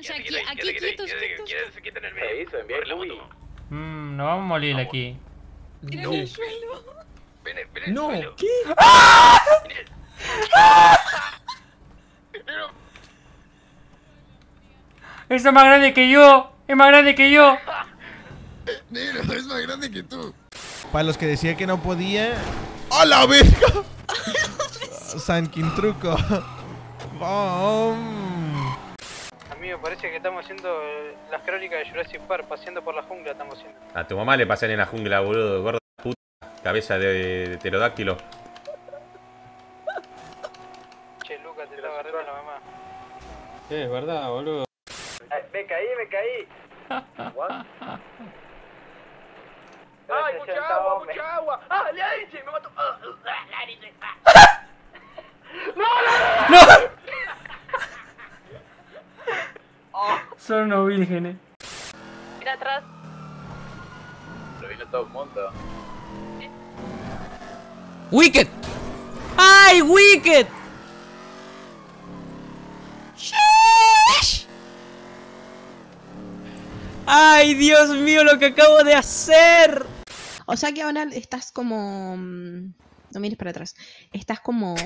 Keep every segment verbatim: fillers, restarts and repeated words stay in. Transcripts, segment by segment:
Quédense aquí, aquí quietos, quietos. Quédense aquí en el medio. Mmm, nos vamos a morir aquí. No. Ven, ven, no, ¿qué? ¡Ah! Es más grande que yo. Es más grande que yo. Nero, es más grande que tú. Para los que decía que no podía. ¡A la verga! San Quintruco. A mí me parece que estamos haciendo las crónicas de Jurassic Park, paseando por la jungla estamos haciendo. A tu mamá le pasan en la jungla, boludo, gorda puta, cabeza de, de pterodáctilo. Che, Lucas, te está agarrando la mamá. Eh, es verdad, boludo. Ay, me caí, me caí. ¿What? ¡Ay, mucha agua, mucha agua! ¡Ah, la leche! ¡Me mató! ¡Ah, la leche! ¡Ah! ¡No, no, no! ¡No! Oh. Son unos vírgenes. Mira atrás. Lo vino todo monta. ¿Eh? ¡Wicked! ¡Ay, Wicked! ¡Ay, Dios mío, lo que acabo de hacer! O sea que ahora estás como... No mires para atrás. Estás como...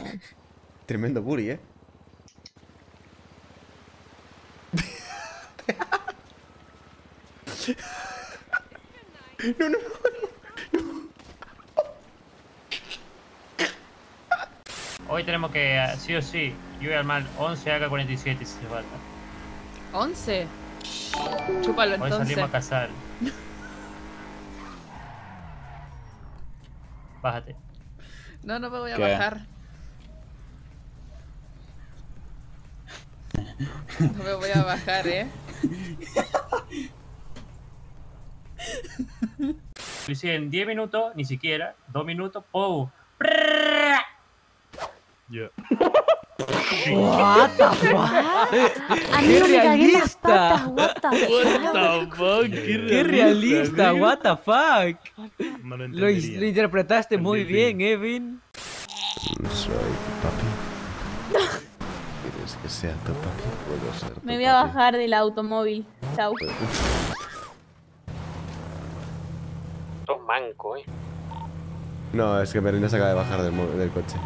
Tremendo booty, ¿eh? No, no, no, no. Hoy tenemos que, uh, sí o sí, yo voy a armar once A K cuarenta y siete si se falta. ¿once? Chúpalo entonces. Hoy salimos a cazar. Bájate. No, no me voy a ¿Qué? bajar. No me voy a bajar, eh. Lo hice en diez minutos, ni siquiera. dos minutos, ¡pow! Yeah. What the fuck? A mí no me cagué las patas, what the fuck? What the fuck? Qué, Qué realista, realista, what the fuck? No lo, lo, lo interpretaste no muy bien, bien, Evin. Soy tu papi. ¿Quieres que sea tu papi? Puedo ser tu Me voy a papi. bajar del automóvil. Chau. Sos manco, eh. No, es que Merina se acaba de bajar del, del coche.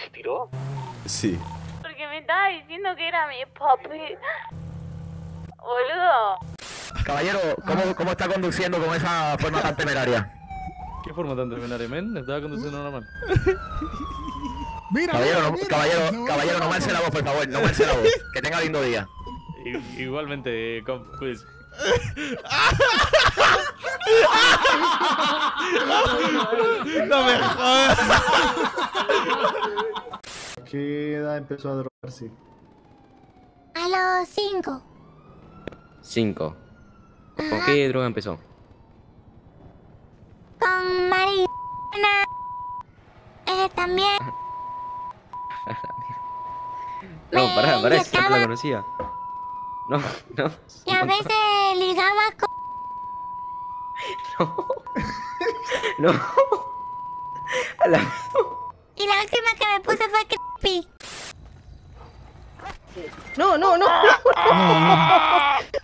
¿Se tiró? Sí. Porque me estaba diciendo que era mi papi. Boludo. Caballero, ¿cómo, cómo está conduciendo con esa forma tan temeraria? ¿Qué forma tan temeraria, men? Estaba conduciendo normal. Mira, caballero, mira, no, mira, caballero, no, caballero, no manche la voz, por favor, no manche la voz. Que tenga lindo día. Igualmente, pues. No me jodas. ¿Qué edad empezó a drogarse? A los cinco. Cinco. Ajá. ¿Con qué droga empezó? Con marihuana. Eh, también. No, pará, pará, es que no la conocía. No, no. Y a veces ligaba con... No. No. A la... Y la última que me puse fue creepy. No, no, no. ¿Qué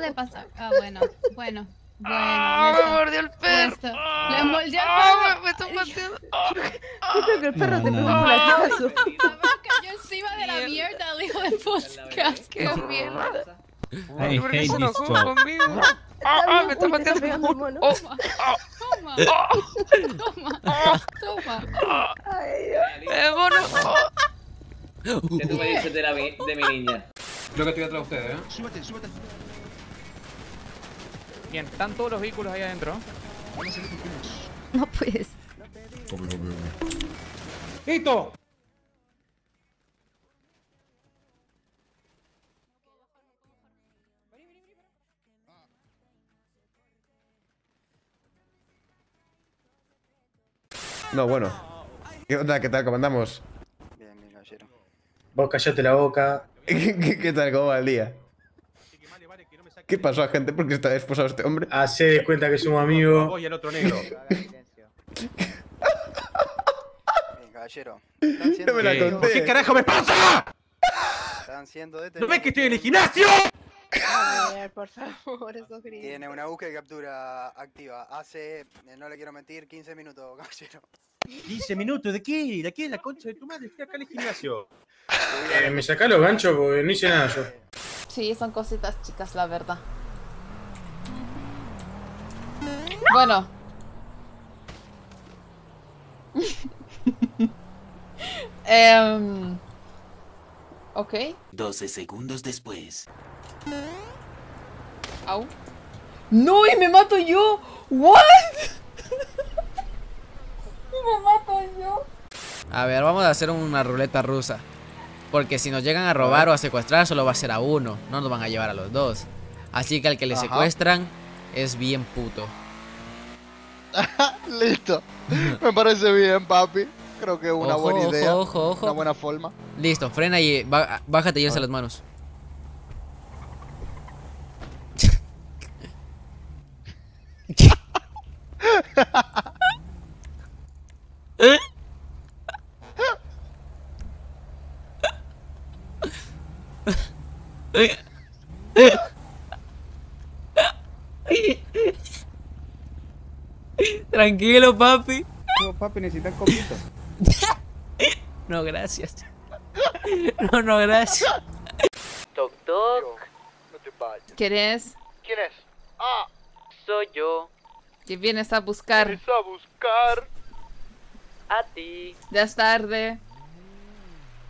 le pasa? Ah, bueno, bueno. Bueno, ah, me mordió el perro. Le mordió el perro. Me estoy pateando. Yo creo que el perro te puso por el caso. Mi mamá cayó encima de la mierda, el hijo de puta. Qué mierda. Ay, ¿por qué se enojó conmigo? Ah, me está pateando. Toma. Toma. Toma. Ay, Dios. Mono. ¿Qué tú me dices de mi niña? Creo que estoy atrás de ustedes, ¿eh? Súbete, súbete. Bien, están todos los vehículos ahí adentro. No puedes. ¡Listo! No, bueno. ¿Qué onda? ¿Qué tal? ¿Cómo andamos? Bien, mi caballero. Vos callate la boca. ¿Qué, qué tal? ¿Cómo va el día? ¿Qué pasó, gente? ¿Por qué está esposado este hombre? Hacé de cuenta que somos amigos. Vos y el otro negro. Caballero. No me la conté. ¿Qué carajo me pasa? Están siendo detenidos. ¿No ves que estoy en el gimnasio? Ay, por favor, esos gritos. Tiene una búsqueda y captura activa. Hace, no le quiero mentir, quince minutos, caballero. ¿quince minutos? ¿De qué? ¿De qué? ¿La concha de tu madre? Estoy acá en el gimnasio. Eh, me sacá los ganchos porque no hice nada yo. Sí, son cositas chicas, la verdad. Bueno. um, ok. doce segundos después. Au. ¡No! ¡Y me mato yo! ¿What? ¡Me mato yo! A ver, vamos a hacer una ruleta rusa. Porque si nos llegan a robar o a secuestrar, solo va a ser a uno. No nos van a llevar a los dos. Así que al que le Ajá. secuestran es bien puto. Listo. Me parece bien, papi. Creo que es una ojo, buena ojo, idea. Ojo, ojo. Una buena forma. Listo, frena y bájate y alza las manos. ¿Eh? Tranquilo, papi. No, papi, necesitas copito. No, gracias. No, no, gracias. Toc, toc. No te vayas. ¿Quién es? ¿Quién es? Ah, soy yo. ¿Qué vienes a buscar? Vienes a buscar. A ti. Ya es tarde.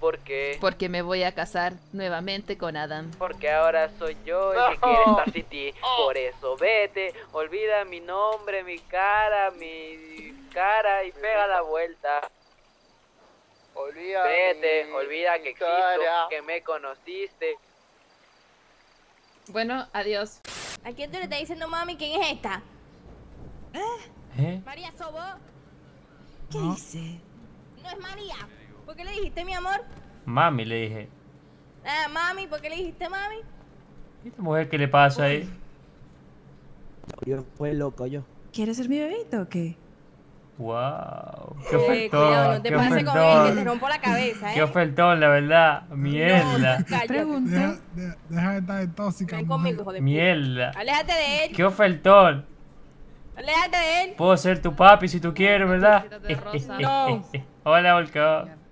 ¿Por qué? Porque me voy a casar nuevamente con Adam. Porque ahora soy yo el que quiere estar sin ti. Por eso vete, olvida mi nombre, mi cara, mi cara y pega la vuelta. Olvida vete, olvida que existo, que me conociste. Bueno, adiós. ¿A quién tú le estás diciendo, mami, quién es esta? ¿Eh? ¿Eh? ¿María Sobo? ¿Qué no. dice? No es María. ¿Por qué le dijiste mi amor? Mami, le dije. Ah, mami, ¿por qué le dijiste mami? ¿Y esta mujer qué le pasa ahí? Yo fue loco yo. ¿Quieres ser mi bebito o qué? Wow. Qué ofertón. Eh, cuidado, no te pases con él, que te rompo la cabeza, ¿eh? Qué ofertón, la verdad. Mierda. No, no, pregunta. Deja, deja de estar de tóxica. Ven conmigo, hijo de puta. Mierda. Aléjate de él. Qué ofertón. Aléjate de él. Puedo ser tu papi si tú quieres, ¿verdad? No. Hola, Volcado.